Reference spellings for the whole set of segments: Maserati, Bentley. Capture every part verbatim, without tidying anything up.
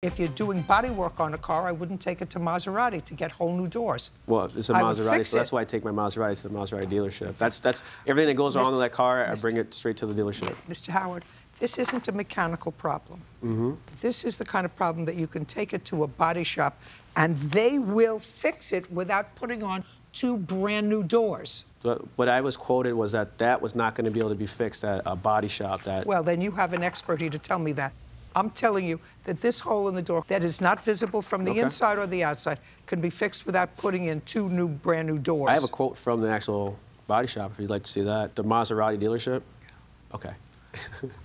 If you're doing body work on a car, I wouldn't take it to Maserati to get whole new doors. Well, it's a Maserati, so that's why I take my Maserati to the Maserati dealership. That's, that's everything that goes on in that car, I bring it straight to the dealership. Mister Howard, this isn't a mechanical problem. Mm-hmm. This is the kind of problem that you can take it to a body shop, and they will fix it without putting on two brand new doors. What I was quoted was that that was not going to be able to be fixed at a body shop. That well, then you have an expert here to tell me that. I'm telling you that this hole in the door that is not visible from the okay. inside or the outside can be fixed without putting in two new, brand new doors. I have a quote from the actual body shop, if you'd like to see that. The Maserati dealership? Okay.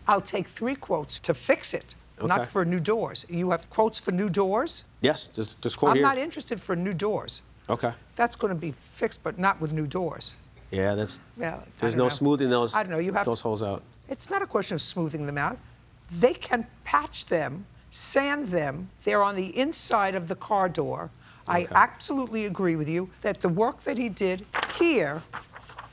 I'll take three quotes to fix it, okay. not for new doors. You have quotes for new doors? Yes, just, just quote I'm here. I'm not interested for new doors. Okay. That's going to be fixed, but not with new doors. Yeah, that's, well, there's no know. smoothing those, I don't know. You have those to, holes out. It's not a question of smoothing them out. They can patch them, sand them. They're on the inside of the car door. Okay. I absolutely agree with you that the work that he did here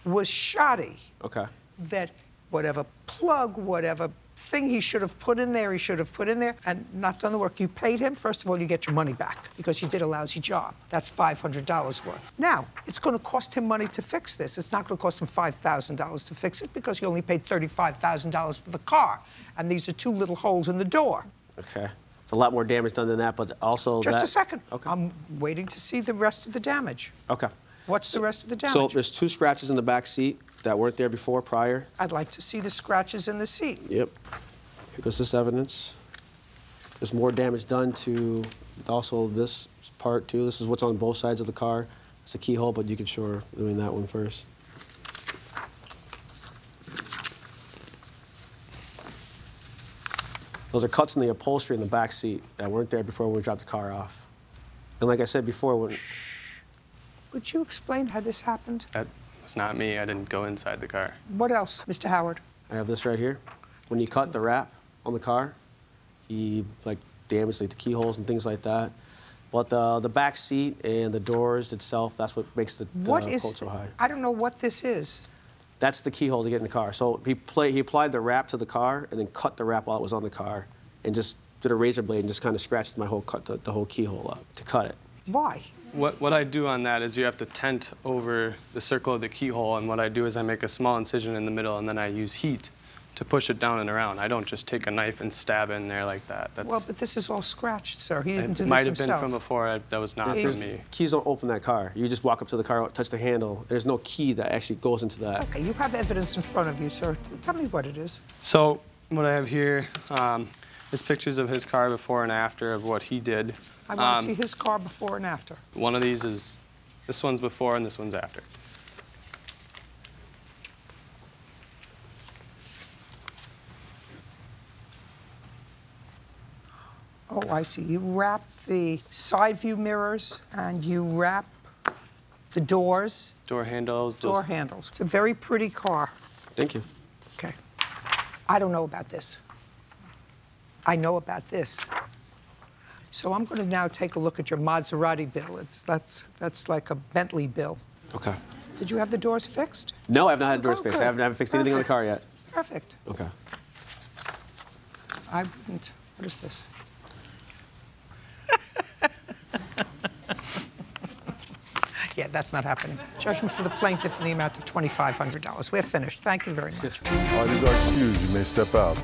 was shoddy. Okay. That whatever plug, whatever thing he should have put in there, he should have put in there and not done the work. You paid him, first of all, you get your money back because you did a lousy job. That's five hundred dollars worth. Now, it's going to cost him money to fix this. It's not going to cost him five thousand dollars to fix it because you only paid thirty-five thousand dollars for the car. And these are two little holes in the door. Okay. It's a lot more damage done than that, but also Just that... a second. Okay. I'm waiting to see the rest of the damage. Okay. What's so, the rest of the damage? So there's two scratches in the back seat that weren't there before, prior. I'd like to see the scratches in the seat. Yep. Here goes this evidence. There's more damage done to also this part, too. This is what's on both sides of the car. It's a keyhole, but you can sure doing that one first. Those are cuts in the upholstery in the back seat that weren't there before when we dropped the car off. And like I said before, when... Shh. Would you explain how this happened? That was not me. I didn't go inside the car. What else, Mister Howard? I have this right here. When he cut the wrap on the car, he like damaged like, the keyholes and things like that. But the, the back seat and the doors itself, that's what makes the, the what is coat so high. I don't know what this is. That's the keyhole to get in the car. So he, play, he applied the wrap to the car and then cut the wrap while it was on the car and just did a razor blade and just kind of scratched my whole cut, the, the whole keyhole up to cut it. Why? What, what I do on that is you have to tent over the circle of the keyhole, and what I do is I make a small incision in the middle and then I use heat to push it down and around. I don't just take a knife and stab in there like that. That's, well, but this is all scratched, sir. He didn't do this himself. It might have been from before. I, that was not from me. Keys don't open that car. You just walk up to the car, touch the handle. There's no key that actually goes into that. Okay, you have evidence in front of you, sir. Tell me what it is. So what I have here um, is pictures of his car before and after of what he did. I want um, to see his car before and after. One of these is, this one's before and this one's after. Oh, I see. You wrap the side view mirrors and you wrap the doors. Door handles. Door those... handles. It's a very pretty car. Thank you. Okay. I don't know about this. I know about this. So I'm going to now take a look at your Maserati bill. It's, that's, that's like a Bentley bill. Okay. Did you have the doors fixed? No, I've not had the doors oh, fixed. I haven't, I haven't fixed Perfect. anything on the car yet. Perfect. Okay. I wouldn't. What is this? Yeah, that's not happening. Judgment for the plaintiff in the amount of twenty-five hundred dollars. We're finished. Thank you very much. Parties are excused. You may step out.